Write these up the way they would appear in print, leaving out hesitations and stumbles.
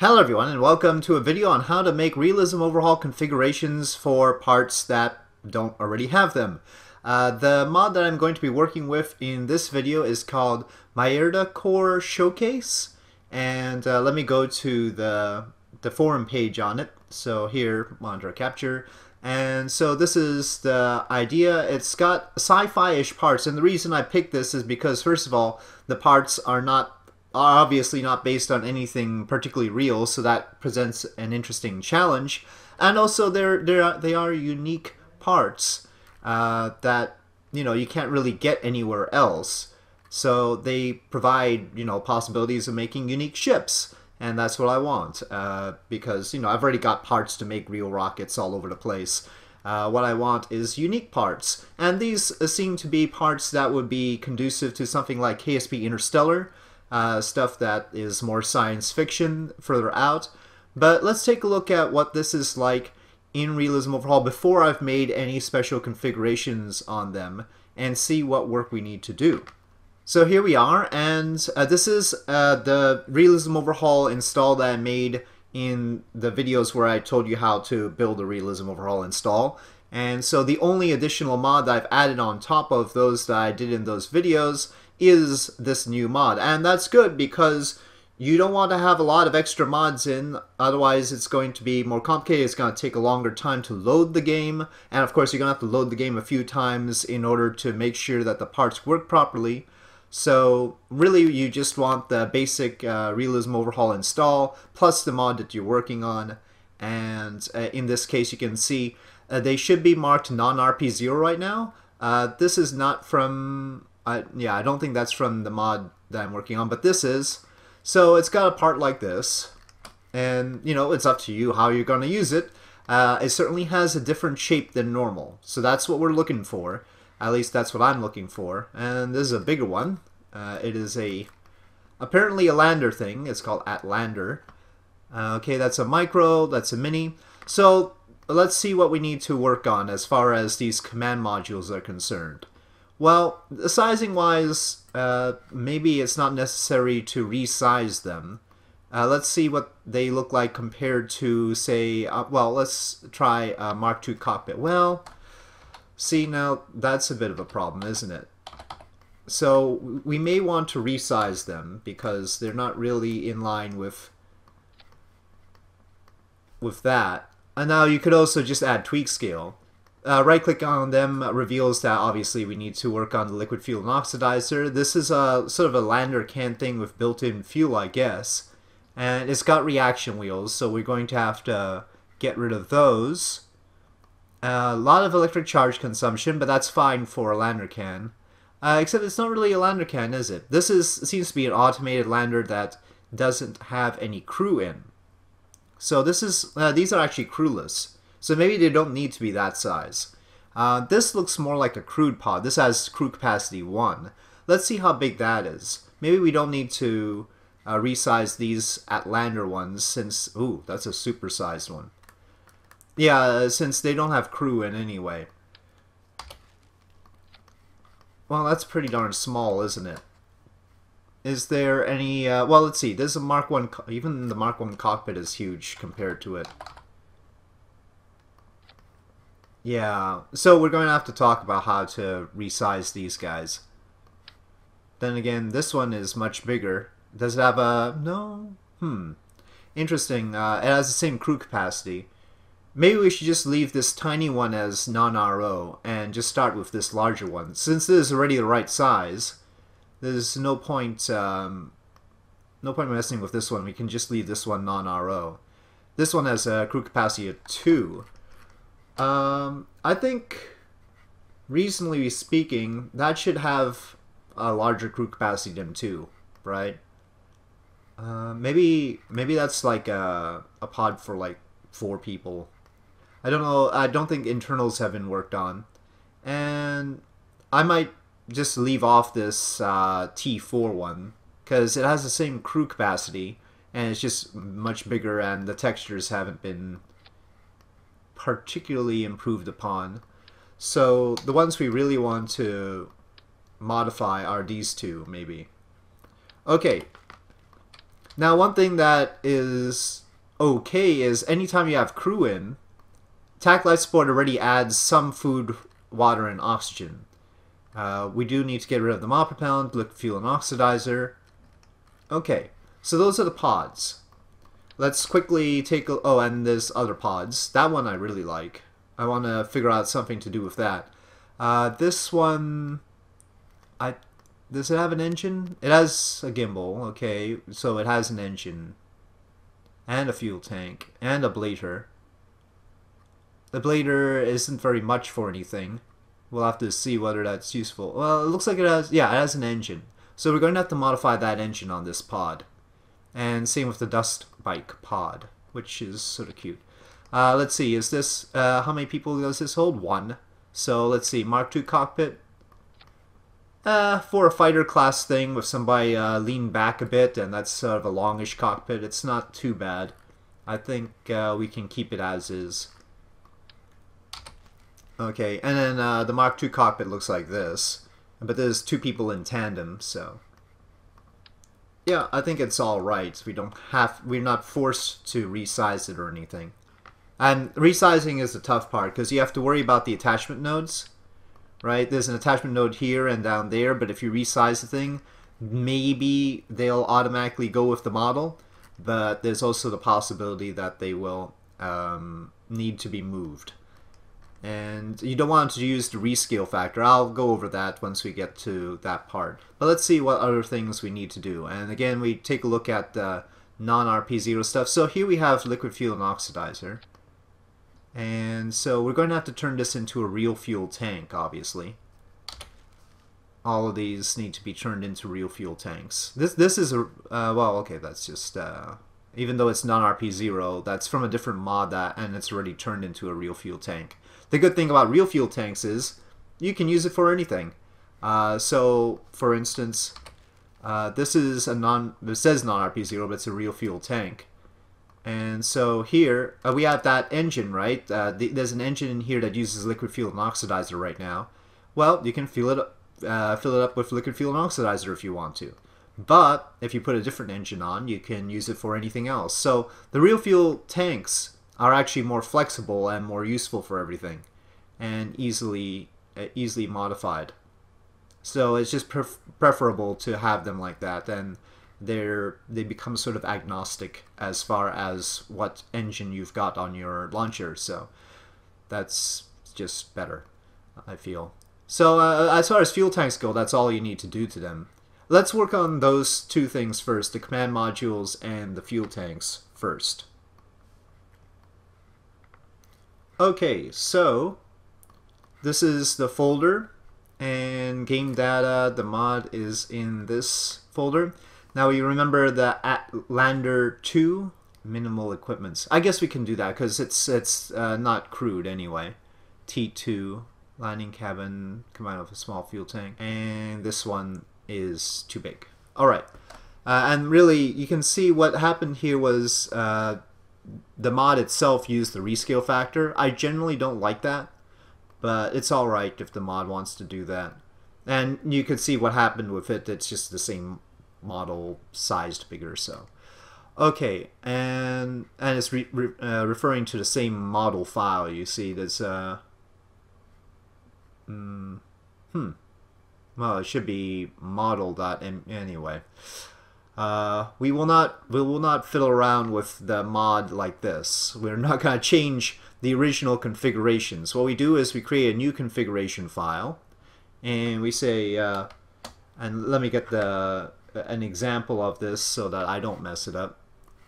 Hello everyone, and welcome to a video on how to make Realism Overhaul configurations for parts that don't already have them. The mod that I'm going to be working with in this video is called MaErDa Core Showcase, and let me go to the forum page on it. So here, monitor capture, and so this is the idea. It's got sci-fi-ish parts, and the reason I picked this is because, first of all, the parts are obviously not based on anything particularly real, so that presents an interesting challenge. And also they are unique parts that, you know, you can't really get anywhere else. So they provide, you know, possibilities of making unique ships, and that's what I want, because, you know, I've already got parts to make real rockets all over the place. What I want is unique parts, and these seem to be parts that would be conducive to something like KSP Interstellar. Stuff that is more science fiction further out. But let's take a look at what this is like in Realism Overhaul before I've made any special configurations on them, and see what work we need to do. So here we are, and this is the Realism Overhaul install that I made in the videos where I told you how to build a Realism Overhaul install. And so the only additional mod that I've added on top of those that I did in those videos is this new mod. And that's good, because you don't want to have a lot of extra mods in, otherwise it's going to be more complicated, it's going to take a longer time to load the game, and of course you're going to have to load the game a few times in order to make sure that the parts work properly. So really you just want the basic Realism Overhaul install plus the mod that you're working on, and in this case you can see they should be marked non-RP0 right now. This is not from... yeah, I don't think that's from the mod that I'm working on, but this is. So it's got a part like this, and, you know, it's up to you how you're going to use it. It certainly has a different shape than normal, so that's what we're looking for. At least that's what I'm looking for. And this is a bigger one. It is apparently a lander thing. It's called AtLander. Okay, that's a micro, that's a mini. So let's see what we need to work on as far as these command modules are concerned. Well, sizing-wise, maybe it's not necessary to resize them. Let's see what they look like compared to, say, well, let's try Mark II cockpit. Well, see, now that's a bit of a problem, isn't it? So we may want to resize them, because they're not really in line with that. And now you could also just add tweak scale. Right-click on them reveals that obviously we need to work on the liquid fuel and oxidizer. This is a sort of a lander can thing with built-in fuel, I guess. And it's got reaction wheels, so we're going to have to get rid of those. A lot of electric charge consumption, but that's fine for a lander can. Except it's not really a lander can, is it? This seems to be an automated lander that doesn't have any crew in. So this is these are actually crewless. So maybe they don't need to be that size. This looks more like a crewed pod. This has crew capacity 1. Let's see how big that is. Maybe we don't need to resize these Atlander ones since... Ooh, that's a super-sized one. Yeah, since they don't have crew in anyway. Well, that's pretty darn small, isn't it? Is there any... well, let's see. There's a Mark 1... Even the Mark 1 cockpit is huge compared to it. Yeah, so we're going to have to talk about how to resize these guys. Then again, this one is much bigger. Does it have a... no? Interesting. It has the same crew capacity. Maybe we should just leave this tiny one as non-RO and just start with this larger one. Since this is already the right size, there's no point, messing with this one. We can just leave this one non-RO. This one has a crew capacity of 2. I think, reasonably speaking, that should have a larger crew capacity than 2, right? Maybe that's like a pod for like 4 people. I don't know. I don't think internals have been worked on. And I might just leave off this T4 one, because it has the same crew capacity, and it's just much bigger, and the textures haven't been... particularly improved upon. So the ones we really want to modify are these two, maybe. Okay, Now, one thing that is okay is anytime you have crew in, TAC Life Support already adds some food, water, and oxygen. We do need to get rid of the mop propellant, liquid fuel, and oxidizer. Okay, so those are the pods. Let's quickly take a... Oh, and there's other pods. That one I really like. I want to figure out something to do with that. This one... Does it have an engine? It has a gimbal, okay. So it has an engine. And a fuel tank. And a blader. The blader isn't very much for anything. We'll have to see whether that's useful. Well, it looks like it has... Yeah, it has an engine. So we're going to have to modify that engine on this pod. And same with the dust bike pod, which is sort of cute. Let's see, is this... how many people does this hold? One. So let's see, Mark II cockpit. For a fighter class thing with somebody lean back a bit, and that's sort of a longish cockpit, it's not too bad. I think we can keep it as is. Okay, and then the Mark II cockpit looks like this, but there's two people in tandem, so... Yeah, I think it's all right. We don't have, we're not forced to resize it or anything. And resizing is the tough part because you have to worry about the attachment nodes, right? There's an attachment node here and down there, but if you resize the thing, maybe they'll automatically go with the model, but there's also the possibility that they will need to be moved. And you don't want to use the rescale factor. I'll go over that once we get to that part. But let's see what other things we need to do. And again, we take a look at the non-RP0 stuff. So here we have liquid fuel and oxidizer. And so we're going to have to turn this into a real fuel tank, obviously. All of these need to be turned into real fuel tanks. This is a... well, okay, that's just... even though it's non-RP0, that's from a different mod and it's already turned into a real fuel tank. The good thing about real fuel tanks is you can use it for anything. So, for instance, this is a it says non-RP0, but it's a real fuel tank. And so here, we have that engine, right? There's an engine in here that uses liquid fuel and oxidizer right now. Well, you can fill it up with liquid fuel and oxidizer if you want to. But if you put a different engine on, you can use it for anything else. So the real fuel tanks are actually more flexible and more useful for everything, and easily modified. So it's just preferable to have them like that, and they become sort of agnostic as far as what engine you've got on your launcher. So that's just better, I feel. So as far as fuel tanks go, that's all you need to do to them. Let's work on those two things first, the command modules and the fuel tanks first. Okay, so this is the folder, and game data, the mod is in this folder. Now you remember the AtLander 2 minimal equipments. I guess we can do that because it's not crewed anyway. T2 landing cabin combined with a small fuel tank, and this one is too big. All right, and really you can see what happened here was. The mod itself used the rescale factor. I generally don't like that, but it's alright if the mod wants to do that. And you can see what happened with it. It's just the same model, sized bigger, so. Okay, and it's referring to the same model file. You see that's... Well, it should be model.m anyway. We will not fiddle around with the mod like this. We're not going to change the original configurations. What we do is we create a new configuration file, and we say, and let me get an example of this so that I don't mess it up.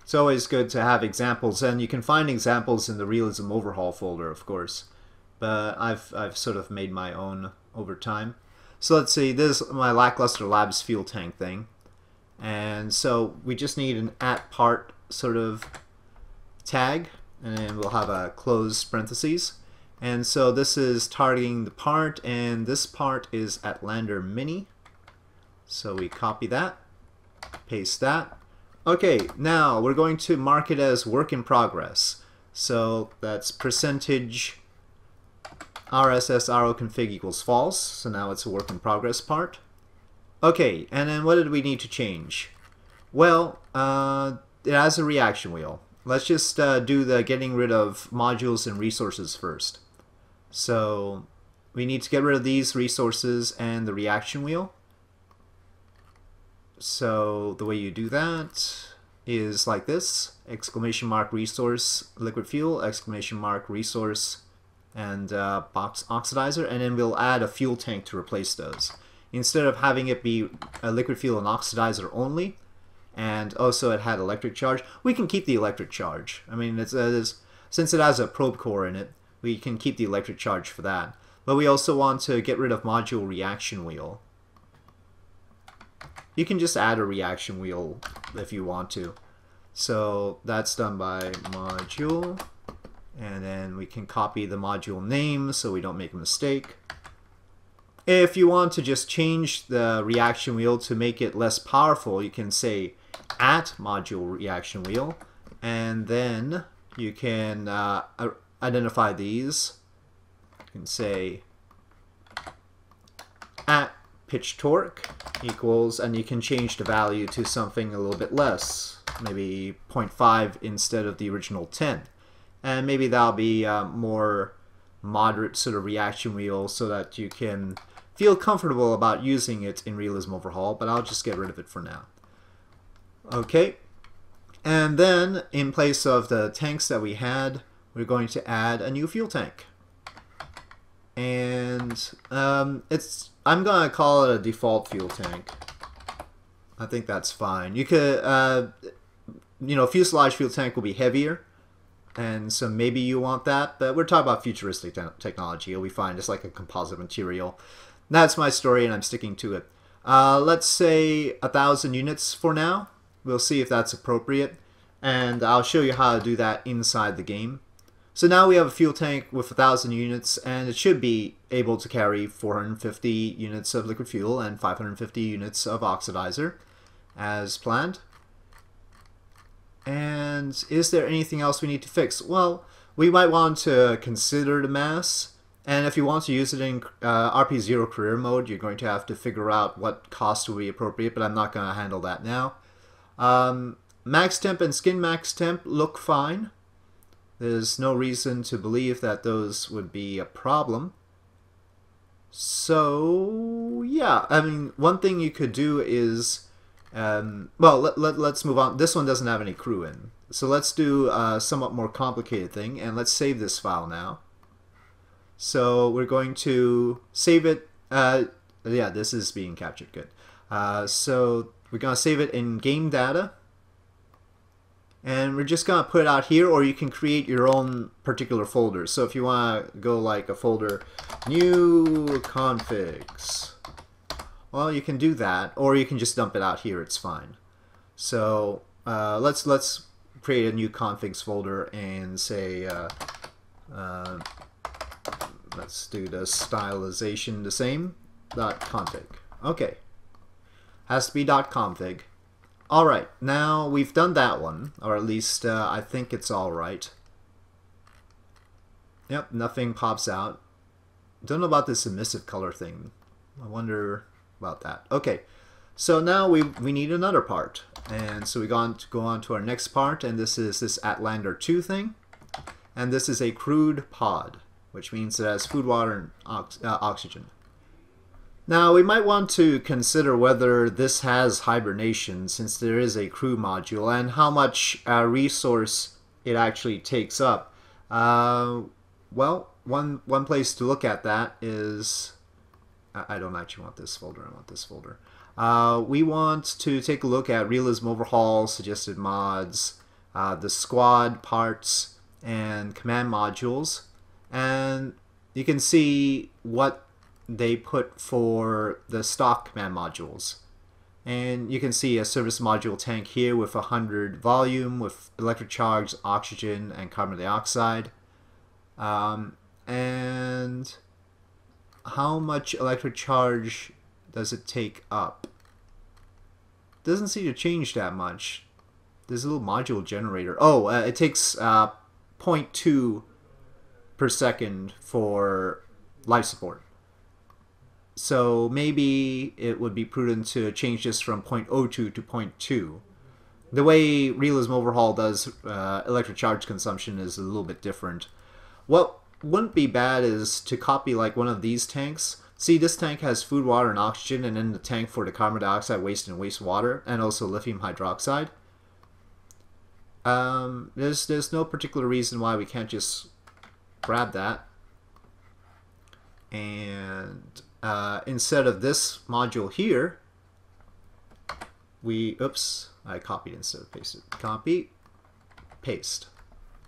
It's always good to have examples, and you can find examples in the Realism Overhaul folder, of course. But I've sort of made my own over time. So let's see. This is my Lackluster Labs fuel tank thing. And so we just need an at part sort of tag, and then we'll have a closed parentheses. And so this is targeting the part, and this part is AtLander Mini. So we copy that, paste that. Okay, now we're going to mark it as work in progress. So that's percentage RSS RO config equals false. So now it's a work in progress part. Okay, and then what did we need to change? Well, it has a reaction wheel. Let's just do the getting rid of modules and resources first. So we need to get rid of these resources and the reaction wheel. So the way you do that is like this: exclamation mark resource liquid fuel, exclamation mark resource, and box oxidizer, and then we'll add a fuel tank to replace those. Instead of having it be a liquid fuel and oxidizer only, and also it had electric charge, we can keep the electric charge. I mean, since it has a probe core in it, we can keep the electric charge for that. But we also want to get rid of module reaction wheel. You can just add a reaction wheel if you want to. So that's done by module. And then we can copy the module name so we don't make a mistake. If you want to just change the reaction wheel to make it less powerful, you can say at module reaction wheel, and then you can identify these. You can say at pitch torque equals, and you can change the value to something a little bit less, maybe 0.5 instead of the original 10. And maybe that'll be more moderate sort of reaction wheel so that you can feel comfortable about using it in Realism Overhaul, but I'll just get rid of it for now. Okay, and then in place of the tanks that we had, we're going to add a new fuel tank. And I'm going to call it a default fuel tank. I think that's fine. You could, you know, fuselage fuel tank will be heavier, and so maybe you want that, but we're talking about futuristic technology. It'll be fine, just like a composite material. That's my story, and I'm sticking to it. Let's say 1,000 units for now. We'll see if that's appropriate, and I'll show you how to do that inside the game. So now we have a fuel tank with 1,000 units, and it should be able to carry 450 units of liquid fuel and 550 units of oxidizer, as planned. And is there anything else we need to fix? Well, we might want to consider the mass, and if you want to use it in RP0 career mode, you're going to have to figure out what cost will be appropriate, but I'm not going to handle that now. Max temp and skin max temp look fine. There's no reason to believe that those would be a problem. So, yeah, I mean, one thing you could do is well, let's move on. This one doesn't have any crew in. So let's do a somewhat more complicated thing, and let's save this file now. So we're going to save it. Yeah, this is being captured. Good. So we're going to save it in game data. And we're just going to put it out here, or you can create your own particular folder. So if you want to go like a folder, new configs. Well, you can do that, or you can just dump it out here. It's fine. So let's create a new configs folder and say let's do the stylization the same .config. Okay, has to be .config. All right, now we've done that one, or at least I think it's all right. Yep, nothing pops out. Don't know about this emissive color thing. I wonder about that. Okay, so now we need another part, and so we go on to our next part, and this is this AtLander 2 thing, and this is a crude pod, which means it has food, water, and oxygen. Now we might want to consider whether this has hibernation, since there is a crew module, and how much resource it actually takes up. Well, one place to look at that is, I don't actually want this folder, I want this folder. We want to take a look at Realism Overhaul, suggested mods, the squad parts, and command modules. And you can see what they put for the stock command modules. And you can see a service module tank here with 100 volume, with electric charge, oxygen, and carbon dioxide. And how much electric charge does it take up? Doesn't seem to change that much. There's a little module generator. Oh, it takes 0.2 per second for life support. So maybe it would be prudent to change this from 0.02 to 0.2. the way Realism Overhaul does electric charge consumption is a little bit different. What wouldn't be bad is to copy like one of these tanks. See, this tank has food, water, and oxygen, and then the tank for the carbon dioxide waste and wastewater, and also lithium hydroxide. There's no particular reason why we can't just grab that. And instead of this module here, we, oops, I copied instead of pasted. Copy, paste.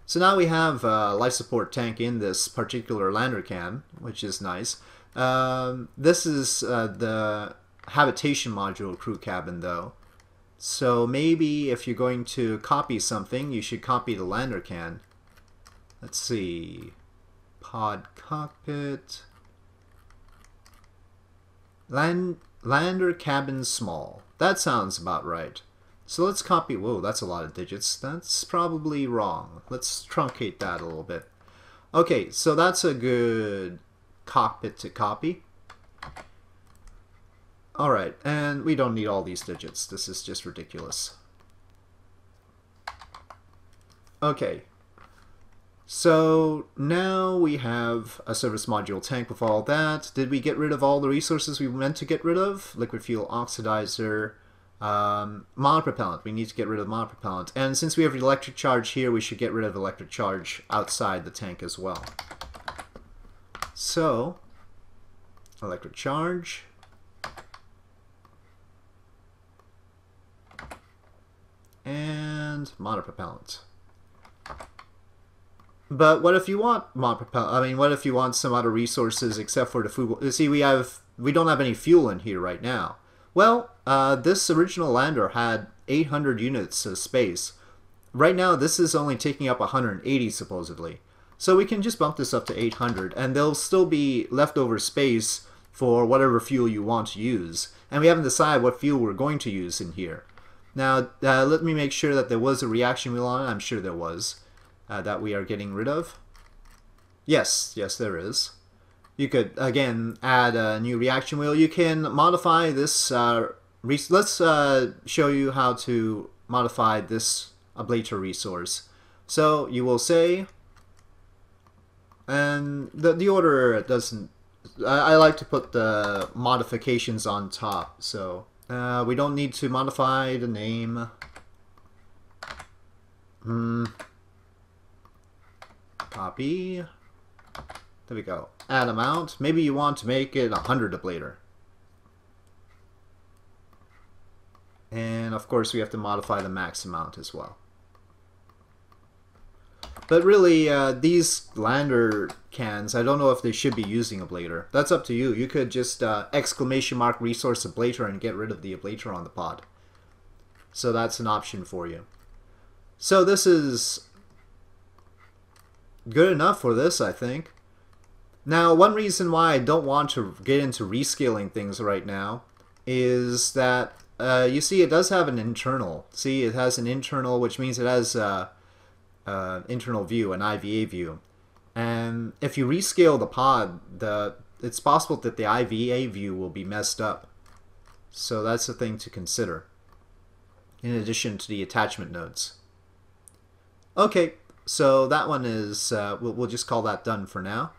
So now we have a life support tank in this particular lander can, which is nice. This is the habitation module crew cabin though, so maybe if you're going to copy something, you should copy the lander can. Let's see, pod cockpit, lander cabin small. That sounds about right. So let's copy, whoa, that's a lot of digits. That's probably wrong. Let's truncate that a little bit. Okay, so that's a good cockpit to copy. Alright, and we don't need all these digits. This is just ridiculous. Okay, so now we have a service module tank with all that. Did we get rid of all the resources we meant to get rid of? Liquid fuel oxidizer, mod propellant. We need to get rid of mod propellant. And since we have electric charge here, we should get rid of electric charge outside the tank as well. So, electric charge, and mod propellant. But what if you want mod propellant? I mean, what if you want some other resources except for the food? See, we don't have any fuel in here right now. Well, this original lander had 800 units of space. Right now, this is only taking up 180 supposedly. So we can just bump this up to 800, and there'll still be leftover space for whatever fuel you want to use. And we haven't decided what fuel we're going to use in here. Now, let me make sure that there was a reaction wheel on it. I'm sure there was, that we are getting rid of. Yes, yes, there is. You could, again, add a new reaction wheel. You can modify this. Let's show you how to modify this ablator resource. So you will say... And the order doesn't... I like to put the modifications on top, so we don't need to modify the name. Copy. There we go. Add amount. Maybe you want to make it 100 ablator. And of course we have to modify the max amount as well. But really, these lander cans, I don't know if they should be using ablator. That's up to you. You could just exclamation mark resource ablator and get rid of the ablator on the pod. So that's an option for you. So this is good enough for this, I think. Now, one reason why I don't want to get into rescaling things right now is that, you see, it does have an internal. See, it has an internal, which means it has... internal view, an IVA view, and if you rescale the pod, it's possible that the IVA view will be messed up. So that's a thing to consider, in addition to the attachment nodes. Okay, so that one is, we'll just call that done for now.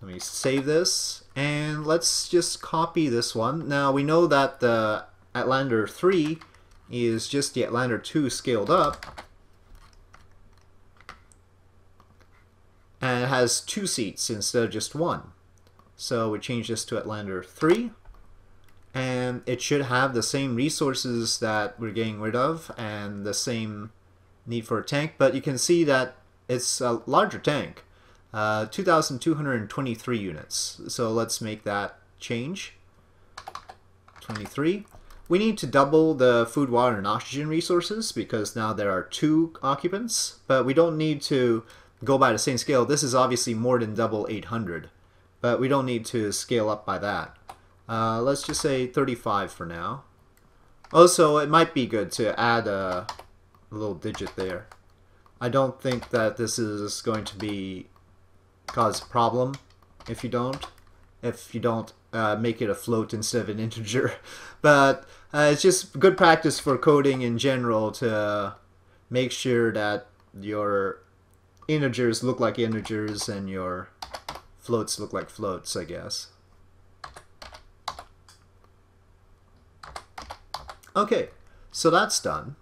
Let me save this, and let's just copy this one. Now we know that the AtLander 3 is just the AtLander 2 scaled up, and it has 2 seats instead of just 1. So we change this to AtLander 3, and it should have the same resources that we're getting rid of and the same need for a tank, but you can see that it's a larger tank, 2,223 units. So let's make that change, 23. We need to double the food, water, and oxygen resources because now there are 2 occupants, but we don't need to go by the same scale. This is obviously more than double 800, but we don't need to scale up by that. Let's just say 35 for now. Also, it might be good to add a little digit there. I don't think that this is going to cause a problem if you don't make it a float instead of an integer. But it's just good practice for coding in general to make sure that your integers look like integers and your floats look like floats, I guess. Okay, so that's done.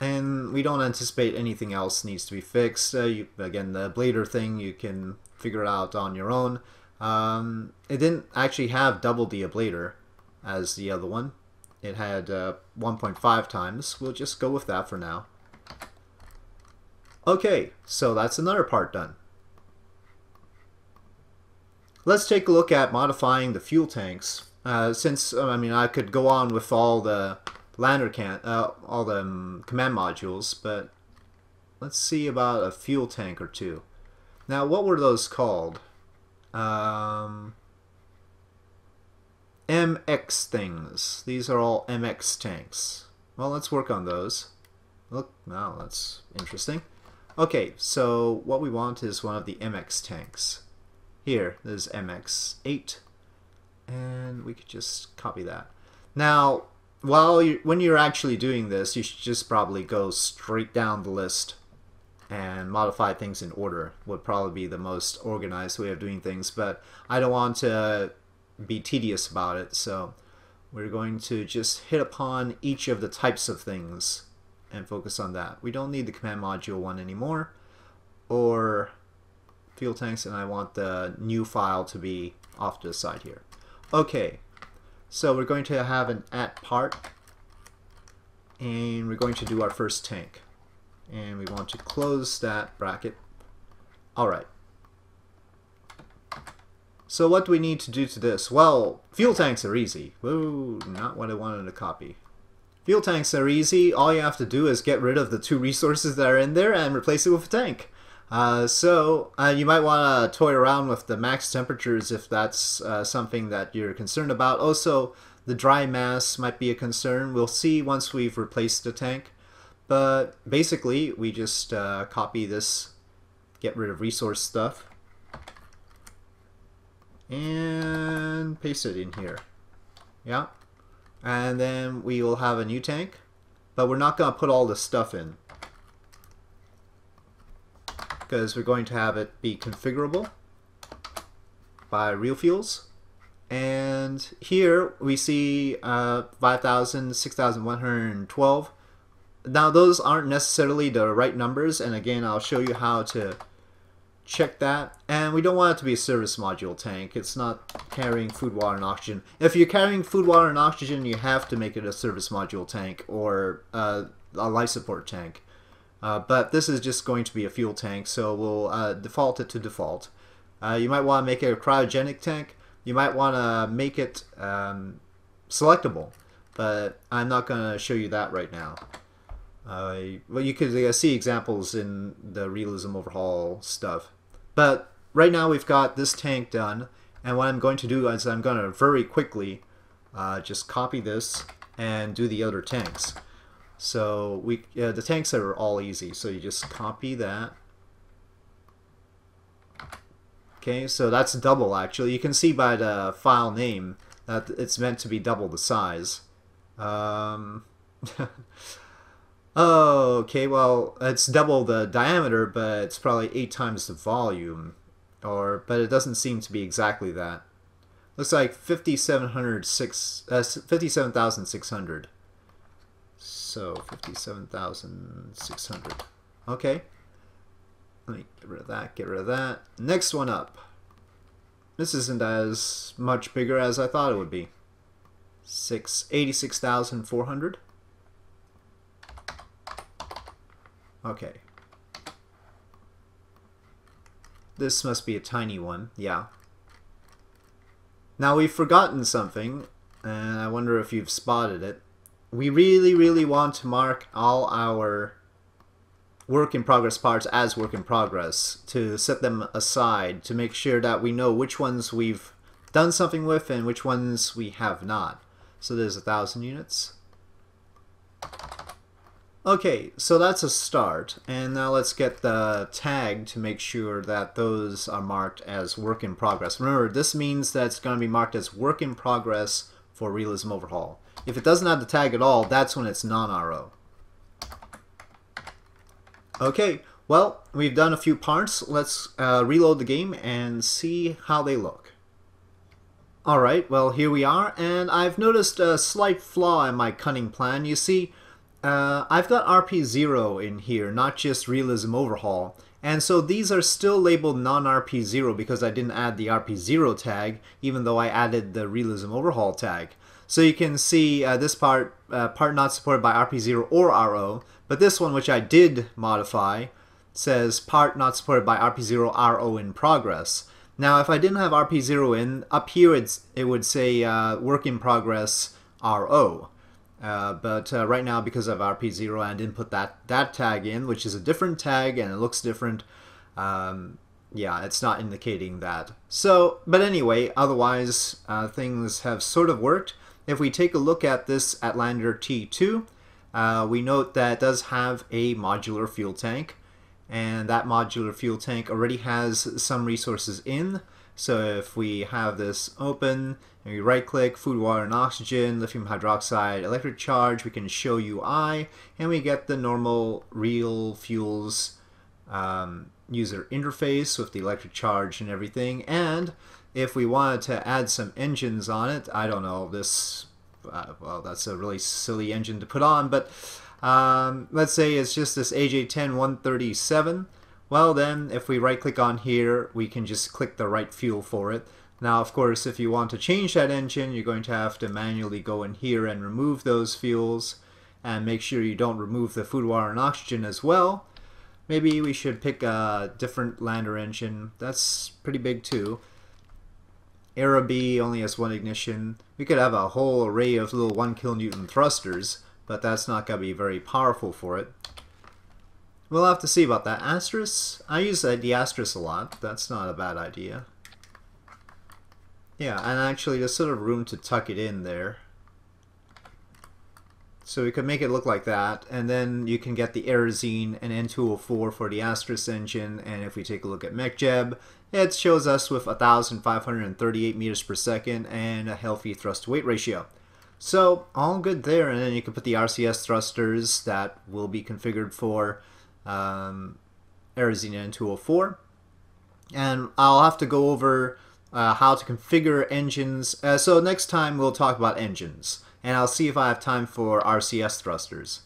And we don't anticipate anything else needs to be fixed. Again, the ablator thing, you can figure it out on your own. It didn't actually have double the ablator as the other one. It had 1.5 times. We'll just go with that for now. Okay, so that's another part done. Let's take a look at modifying the fuel tanks. Since, I mean, I could go on with all the lander command modules, but let's see about a fuel tank or two. Now, what were those called? MX things. These are all MX tanks. Well, let's work on those. Look, now that's interesting. Okay, so what we want is one of the MX tanks. Here, this is MX8, and we could just copy that. Now, when you're actually doing this, you should just probably go straight down the list and modify things in order. Would probably be the most organized way of doing things, but I don't want to be tedious about it, so we're going to just hit upon each of the types of things and focus on that. We don't need the command module one anymore, or fuel tanks, and I want the new file to be off to the side here. Okay. So we're going to have an at part, and we're going to do our first tank. And we want to close that bracket. Alright. So what do we need to do to this? Well, fuel tanks are easy. Whoa, not what I wanted to copy. Fuel tanks are easy. All you have to do is get rid of the two resources that are in there and replace it with a tank. So you might want to toy around with the max temperatures if that's something that you're concerned about. Also, the dry mass might be a concern. We'll see once we've replaced the tank. But basically, we just copy this, get rid of resource stuff, and paste it in here. Yeah. And then we will have a new tank, but we're not going to put all this stuff in, because we're going to have it be configurable by Real Fuels. And here we see 5,000, 6,112. Now those aren't necessarily the right numbers, and again I'll show you how to check that. And we don't want it to be a service module tank. It's not carrying food, water, and oxygen. If you're carrying food, water, and oxygen, you have to make it a service module tank or a life support tank. But this is just going to be a fuel tank, so we'll default it to default. You might want to make it a cryogenic tank. You might want to make it selectable, but I'm not going to show you that right now. Well, you could see examples in the Realism Overhaul stuff. But right now we've got this tank done, and what I'm going to do is I'm going to very quickly just copy this and do the other tanks. So we the tanks are all easy, so you just copy that. Okay, so that's double actually. You can see by the file name that it's meant to be double the size. Okay, well, it's double the diameter, but it's probably 8 times the volume, but it doesn't seem to be exactly that. Looks like 57,600. So 57,600. Okay. Let me get rid of that, get rid of that. Next one up. This isn't as much bigger as I thought it would be. 86,400. Okay. This must be a tiny one, yeah. Now we've forgotten something, and I wonder if you've spotted it. We really, really want to mark all our work-in-progress parts as work-in-progress to set them aside to make sure that we know which ones we've done something with and which ones we have not. So there's 1,000 units. Okay, so that's a start, and now let's get the tag to make sure that those are marked as work in progress. Remember, this means that it's going to be marked as work in progress for Realism Overhaul. If it doesn't have the tag at all, that's when it's non-RO. Okay, well, we've done a few parts. Let's reload the game and see how they look. Alright, well, here we are, and I've noticed a slight flaw in my cunning plan. You see, I've got RP0 in here, not just Realism Overhaul, and so these are still labeled non-RP0 because I didn't add the RP0 tag, even though I added the Realism Overhaul tag. So you can see this part, part not supported by RP0 or RO, but this one, which I did modify, says part not supported by RP0 RO in progress. Now if I didn't have RP0 in, up here it would say work in progress RO. But right now, because of RP0, I didn't put that tag in, which is a different tag and it looks different. Yeah, it's not indicating that. So, but anyway, otherwise things have sort of worked. If we take a look at this AtLander T2, we note that it does have a modular fuel tank, and that modular fuel tank already has some resources in. So if we have this open and we right click food, water and oxygen, lithium hydroxide, electric charge, we can show UI, and we get the normal Real Fuels user interface with the electric charge and everything. And if we wanted to add some engines on it, I don't know, this, well, that's a really silly engine to put on, but let's say it's just this AJ10-137. Well then, if we right click on here, we can just click the right fuel for it. Now of course, if you want to change that engine, you're going to have to manually go in here and remove those fuels, and make sure you don't remove the food, water, and oxygen as well. Maybe we should pick a different lander engine. That's pretty big too. Aerobee only has one ignition. We could have a whole array of little 1 kN thrusters, but that's not going to be very powerful for it. We'll have to see about that. Asterisk? I use the asterisk a lot. That's not a bad idea. Yeah, and actually there's sort of room to tuck it in there. So we could make it look like that, and then you can get the Aerozine and N2O4 for the asterisk engine, and if we take a look at MechJeb, it shows us with 1,538 meters per second and a healthy thrust to weight ratio. So, all good there, and then you can put the RCS thrusters that will be configured for Aerozine N204, and I'll have to go over how to configure engines, so next time we'll talk about engines, and I'll see if I have time for RCS thrusters.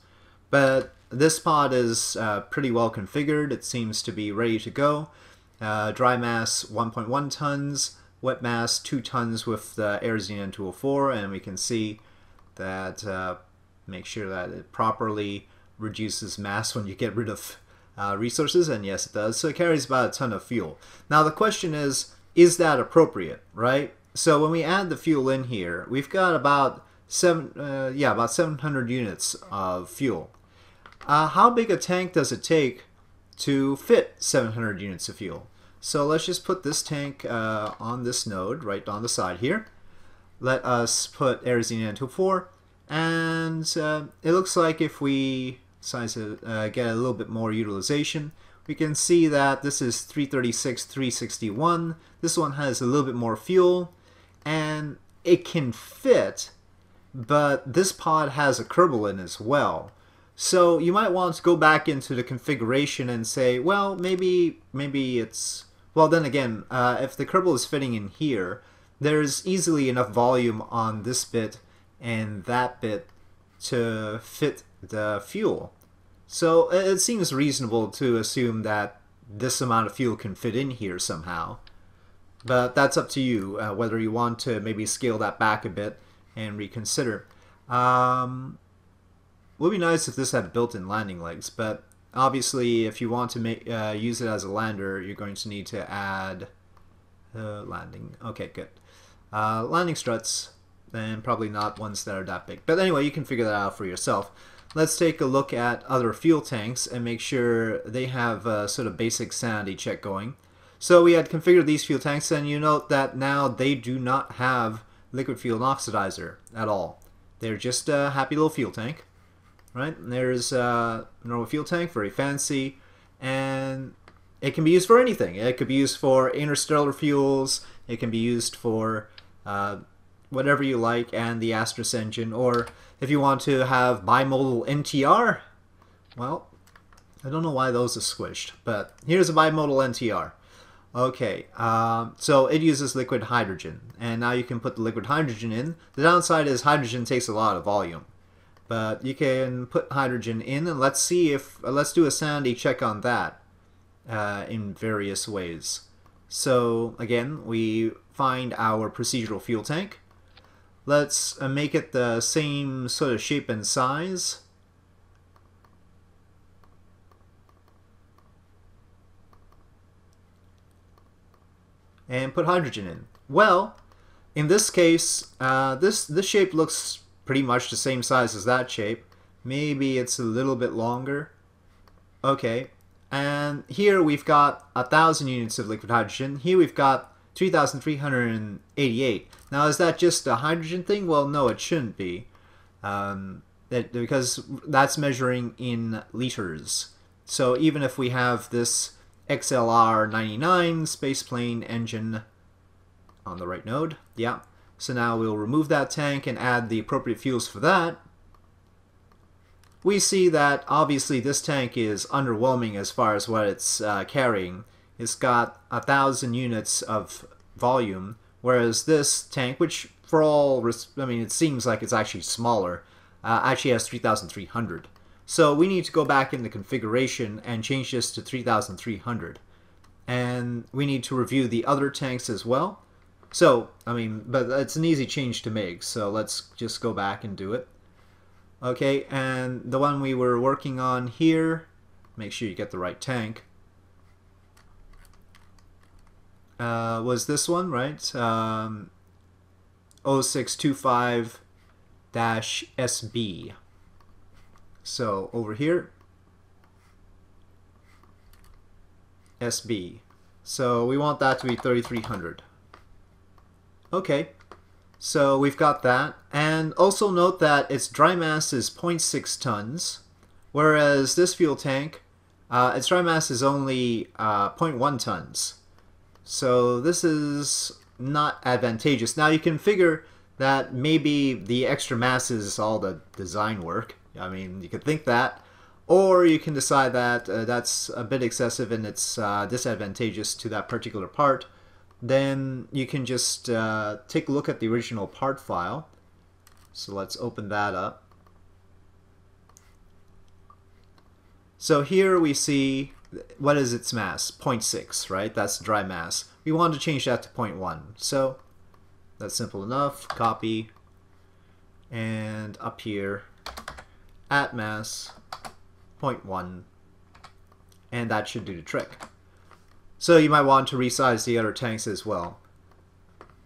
But this pod is pretty well configured. It seems to be ready to go. Dry mass 1.1 tons, wet mass 2 tons with the Aerozine N204, and we can see that make sure that it properly reduces mass when you get rid of resources, and yes it does. So it carries about a ton of fuel. Now the question is that appropriate, right? So when we add the fuel in here, we've got about about 700 units of fuel. How big a tank does it take to fit 700 units of fuel? So let's just put this tank on this node right on the side here. Let us put Aerozine N204, and it looks like if we size it, get a little bit more utilization, we can see that this is 336, 361. This one has a little bit more fuel, and it can fit, but this pod has a Kerbal in as well. So you might want to go back into the configuration and say, well, maybe it's... Well, then again, if the Kerbal is fitting in here, there's easily enough volume on this bit and that bit to fit the fuel. So it seems reasonable to assume that this amount of fuel can fit in here somehow. But that's up to you, whether you want to maybe scale that back a bit and reconsider. It would be nice if this had built-in landing legs, but obviously if you want to make use it as a lander, you're going to need to add landing. Okay, good. Landing struts, and probably not ones that are that big. But anyway, you can figure that out for yourself. Let's take a look at other fuel tanks and make sure they have a sort of basic sanity check going. So we had configured these fuel tanks, and you note that now they do not have liquid fuel and oxidizer at all. They're just a happy little fuel tank. right? And there's a normal fuel tank, very fancy, and it can be used for anything. It could be used for interstellar fuels, it can be used for whatever you like, and the Asterisk engine, or if you want to have bimodal NTR, well, I don't know why those are squished, but here's a bimodal NTR. Okay, so it uses liquid hydrogen, and now you can put the liquid hydrogen in. The downside is hydrogen takes a lot of volume, but you can put hydrogen in, and let's see if, let's do a sanity check on that in various ways. So again, we find our procedural fuel tank. Let's make it the same sort of shape and size. And put hydrogen in. Well, in this case, this shape looks pretty much the same size as that shape. Maybe it's a little bit longer. Okay, and here we've got 1,000 units of liquid hydrogen. Here we've got 3,388. Now, is that just a hydrogen thing? Well, no, it shouldn't be, because that's measuring in liters. So even if we have this XLR 99 spaceplane engine on the right node. Yeah. So now we'll remove that tank and add the appropriate fuels for that. We see that obviously this tank is underwhelming as far as what it's carrying. It's got 1,000 units of volume, whereas this tank, which for all, I mean, it seems like it's actually smaller, actually has 3,300. So we need to go back in the configuration and change this to 3,300. And we need to review the other tanks as well. So, I mean, but it's an easy change to make, so let's just go back and do it. Okay, and the one we were working on here, make sure you get the right tank, was this one, right? 0625-SB. So over here, SB. So we want that to be 3,300. Okay, so we've got that. And also note that its dry mass is 0.6 tons, whereas this fuel tank, its dry mass is only 0.1 tons. So this is not advantageous. Now you can figure that maybe the extra mass is all the design work. I mean, you could think that, or you can decide that that's a bit excessive and it's disadvantageous to that particular part. Then you can just take a look at the original part file. So let's open that up. So here we see, what is its mass? 0.6, right? That's dry mass. We want to change that to 0.1. So that's simple enough. Copy. And up here, at mass 0.1, and that should do the trick. So you might want to resize the other tanks as well.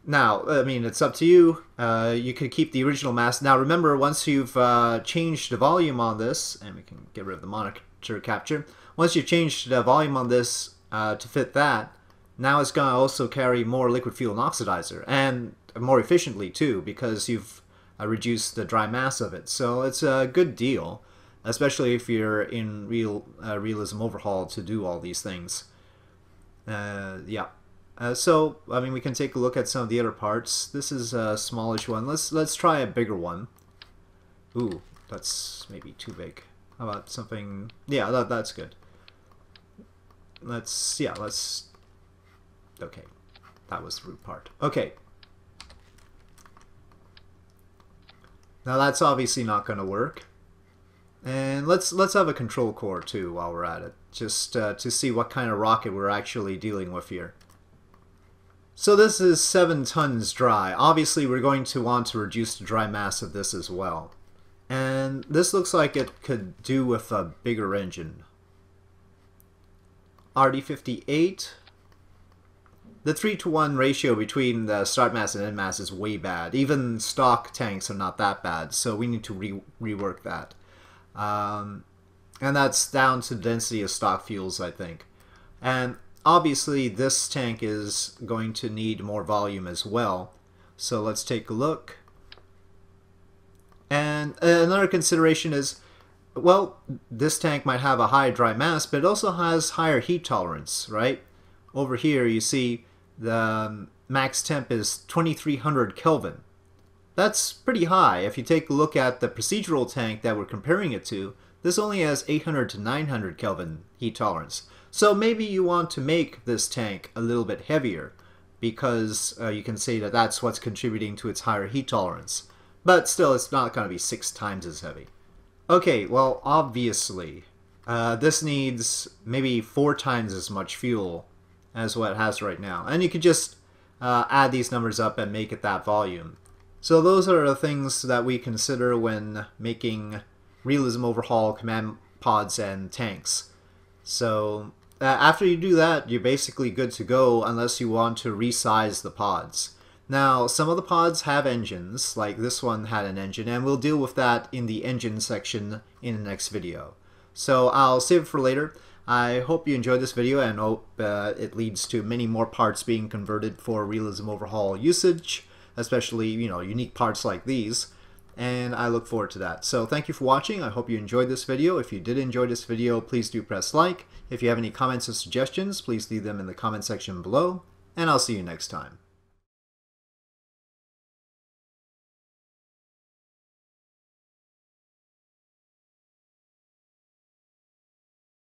Now, I mean, it's up to you. You could keep the original mass. Now remember, once you've changed the volume on this, and we can get rid of the monitor capture, once you've changed the volume on this to fit that, now it's going to also carry more liquid fuel and oxidizer, and more efficiently too, because you've reduce the dry mass of it. So it's a good deal, especially if you're in Realism Overhaul to do all these things. Yeah. So, I mean, we can take a look at some of the other parts. This is a smallish one. Let's try a bigger one. Ooh, that's maybe too big. How about something... Yeah, that's good. Let's... Yeah, let's... Okay. That was the root part. Okay. Now that's obviously not going to work, and let's have a control core too while we're at it, just to see what kind of rocket we're actually dealing with here. So this is 7 tons dry. Obviously we're going to want to reduce the dry mass of this as well, and this looks like it could do with a bigger engine. RD-58. The 3-to-1 ratio between the start mass and end mass is way bad. Even stock tanks are not that bad, so we need to rework that. And that's down to the density of stock fuels, I think. And obviously this tank is going to need more volume as well. So let's take a look. And another consideration is well, this tank might have a high dry mass, but it also has higher heat tolerance, right? Over here you see the max temp is 2300 Kelvin. That's pretty high. If you take a look at the procedural tank that we're comparing it to, this only has 800 to 900 Kelvin heat tolerance. So maybe you want to make this tank a little bit heavier, because you can see that that's what's contributing to its higher heat tolerance. But still, it's not going to be 6 times as heavy. Okay, well, obviously, this needs maybe 4 times as much fuel as what it has right now. And you could just add these numbers up and make it that volume. So those are the things that we consider when making Realism Overhaul command pods and tanks. So after you do that, you're basically good to go unless you want to resize the pods. Now, some of the pods have engines, like this one had an engine, and we'll deal with that in the engine section in the next video. So I'll save it for later. I hope you enjoyed this video and hope it leads to many more parts being converted for Realism Overhaul usage, especially, you know, unique parts like these, and I look forward to that. So thank you for watching. I hope you enjoyed this video. If you did enjoy this video, please do press like. If you have any comments or suggestions, please leave them in the comment section below, and I'll see you next time.